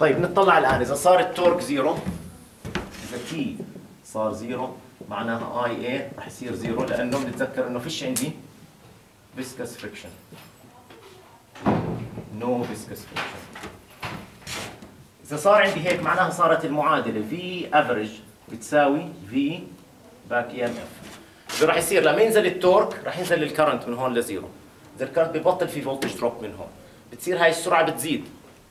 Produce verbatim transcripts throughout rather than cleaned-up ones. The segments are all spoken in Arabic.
طيب نطلع الان، اذا صار التورك زيرو، اذا تي صار زيرو معناها اي اي راح يصير زيرو، لانه بنتذكر انه فيش عندي فيسكس فريكشن، نو فيسكس فريكشن. اذا صار عندي هيك معناها صارت المعادله في افريج بتساوي في باك اي ام اف. شو راح يصير؟ لما ينزل التورك راح ينزل الكرنت من هون لزيرو، اذا الكرنت ببطل في فولتج دروب من هون، بتصير هاي السرعه بتزيد،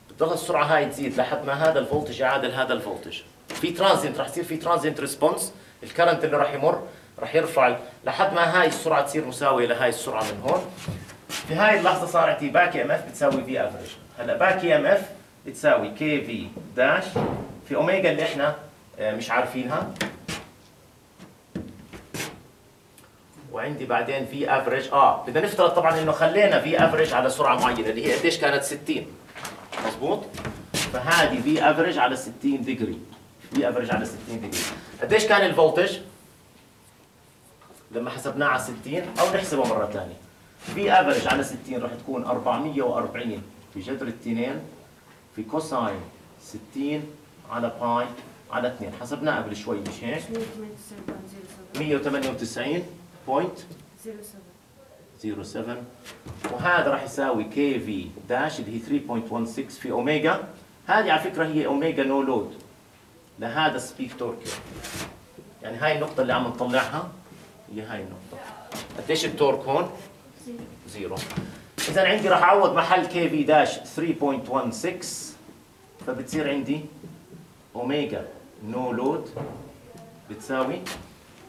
بتضل السرعه هاي تزيد لحد ما هذا الفولتج يعادل هذا الفولتج. في ترانزينت، راح يصير في ترانزينت ريسبونس، الكرنت اللي راح يمر راح يرفع لحد ما هاي السرعه تصير مساويه لهاي السرعه من هون. في هاي اللحظه صار عندي باك اي ام اف بتساوي في افريج. هلا باك اي ام اف بتساوي كي في داش في اوميجا اللي احنا مش عارفينها، وعندي بعدين في افريج. اه بدنا نفترض طبعا انه خلينا في افريج على سرعه معينه اللي هي قديش كانت؟ ستين، مضبوط؟ فهذه في افريج على ستين ديجري، في افريج على ستين ديجري. قديش كان الفولتج لما حسبناه على ستين؟ او نحسبه مره ثانيه. في افريج على ستين راح تكون أربعمية وأربعين في جذر اثنين في كوساين ستين على باي على اثنين، حسبناه قبل شوي مش هيك؟ مية وثمانية وتسعين فاصلة صفر سبعة، وهذا راح يساوي كي في داش اللي هي ثلاثة فاصلة واحد ستة في اوميجا. هذه على فكره هي اوميجا نو لود لهذا السبيك تورك، يعني هاي النقطه اللي عم نطلعها هي هاي النقطه. قديش التورك هون؟ زيرو. اذا عندي راح اعوض محل كي في داش ثلاثة فاصلة واحد ستة، فبتصير عندي اوميجا نو لود بتساوي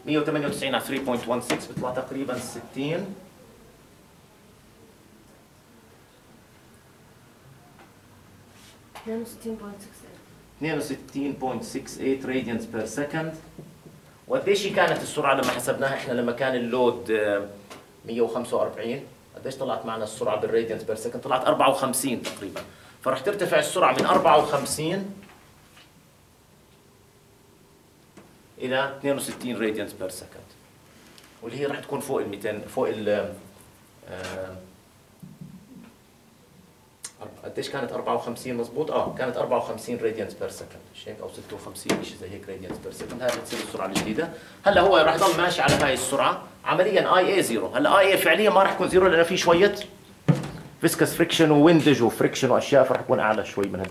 مية وثمانية وتسعين على ثلاثة فاصلة واحد ستة بيطلع تقريبا ستين، اثنين وستين فاصلة ستة ثمانية راديانز بير سكند. وقديش كانت السرعه لما حسبناها احنا لما كان اللود مية وخمسة وأربعين؟ قديش طلعت معنا السرعه بالراديانز بير سكند؟ طلعت أربعة وخمسين تقريبا. فرح ترتفع السرعه من أربعة وخمسين الى اثنين وستين راديانز بير سكند، واللي هي راح تكون فوق ال مئتين، فوق ال قديش كانت؟ أربعة وخمسين، مضبوط؟ اه كانت أربعة وخمسين راديانز بير سكند مش هيك، او ستة وخمسين شيء زي هيك راديانز بير سكند. هاي بتصير السرعه الجديده. هلا هو راح يضل ماشي على هاي السرعه عمليا اي اي زيرو. هلا اي اي فعليا ما راح يكون زيرو لانه في شويه فيسكس فريكشن وويندج وفريكشن واشياء، فراح يكون اعلى شوي من هذيك.